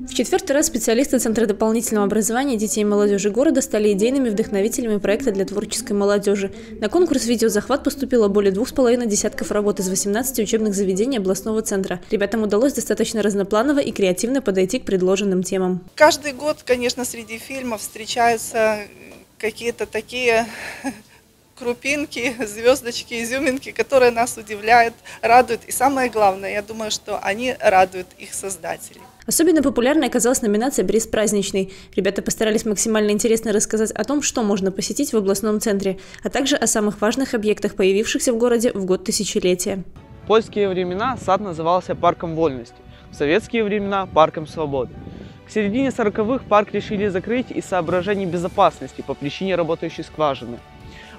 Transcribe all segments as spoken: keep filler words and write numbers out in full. В четвертый раз специалисты Центра дополнительного образования детей и молодежи города стали идейными вдохновителями проекта для творческой молодежи. На конкурс «Видеозахват» поступило более двух с половиной десятков работ из восемнадцати учебных заведений областного центра. Ребятам удалось достаточно разнопланово и креативно подойти к предложенным темам. Каждый год, конечно, среди фильмов встречаются какие-то такие крупинки, звездочки, изюминки, которые нас удивляют, радуют. И самое главное, я думаю, что они радуют их создателей. Особенно популярной оказалась номинация «Брест праздничный». Ребята постарались максимально интересно рассказать о том, что можно посетить в областном центре, а также о самых важных объектах, появившихся в городе в год тысячелетия. В польские времена сад назывался парком вольности, в советские времена – парком свободы. К середине сороковых парк решили закрыть из соображений безопасности по причине работающей скважины.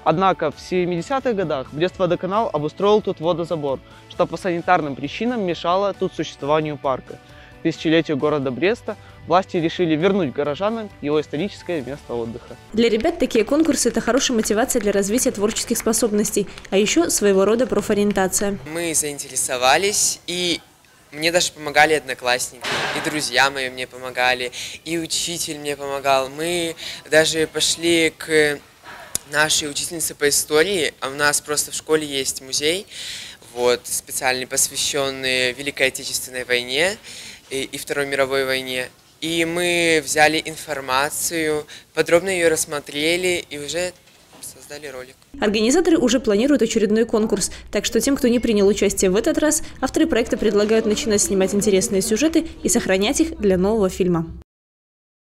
Однако в семидесятых годах Брест-Водоканал обустроил тут водозабор, что по санитарным причинам мешало тут существованию парка. К тысячелетию города Бреста власти решили вернуть горожанам его историческое место отдыха. Для ребят такие конкурсы – это хорошая мотивация для развития творческих способностей, а еще своего рода профориентация. Мы заинтересовались, и мне даже помогали одноклассники, и друзья мои мне помогали, и учитель мне помогал. Мы даже пошли к нашей учительнице по истории, а у нас просто в школе есть музей, вот, специально посвященный Великой Отечественной войне и, и Второй мировой войне. И мы взяли информацию, подробно ее рассмотрели и уже создали ролик. Организаторы уже планируют очередной конкурс, так что тем, кто не принял участие в этот раз, авторы проекта предлагают начинать снимать интересные сюжеты и сохранять их для нового фильма.